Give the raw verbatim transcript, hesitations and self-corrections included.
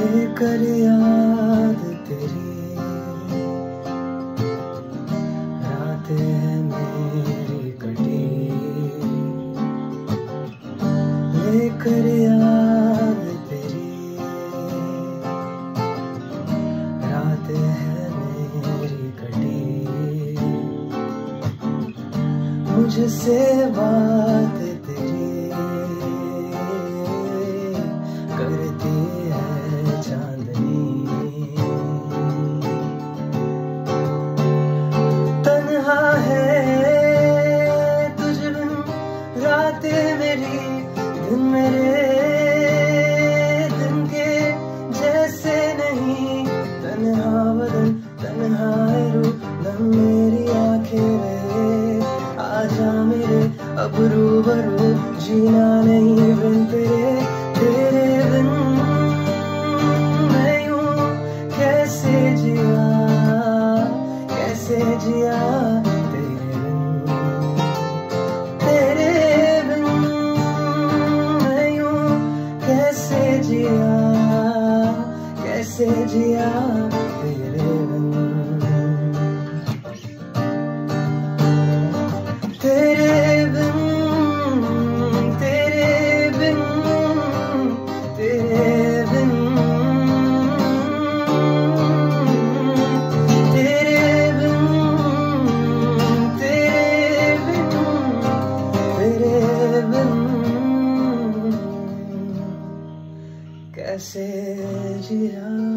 लेकर याद तेरी रातें हैं मेरी कटी, लेकर याद तेरी रातें हैं मेरी कटी। मुझसे बात मेरे दिन के जैसे नहीं, तन्हा बदन तन्हा रू दम मेरी आंखें में आजा मेरे, अब रूबरू जीना नहीं बिन तेरे। तेरे बिन मैं यूं कैसे जिया, कैसे जिया कैसे जिया तेरे बिन, तेरे बिन, तेरे बिन, तेरे बिन, तेरे बिन, तेरे बिन, तेरे बिन कैसे जिया।